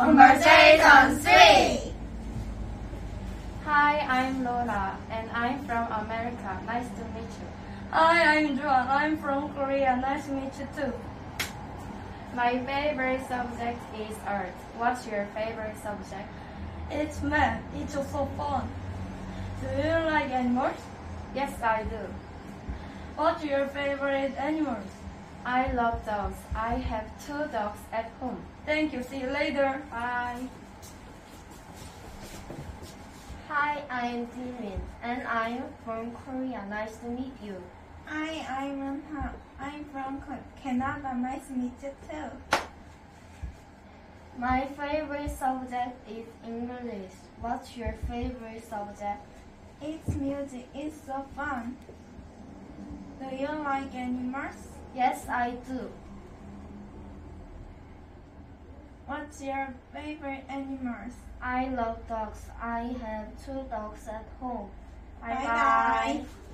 Conversation 3. Hi, I'm Lola and I'm from America. Nice to meet you. Hi, I'm Joanne. I'm from Korea. Nice to meet you too. My favorite subject is art. What's your favorite subject? It's math. It's so fun. Do you like animals? Yes, I do. What's your favorite animals? I love dogs. I have 2 dogs at home. Thank you. See you later. Bye. Hi, I'm Jimin and I'm from Korea. Nice to meet you. Hi, I'm Ran. I'm from Canada. Nice to meet you too. My favorite subject is English. What's your favorite subject? It's music. It's so fun. Do you like animals? Yes, I do. What's your favorite animals? I love dogs. I have 2 dogs at home. Bye bye.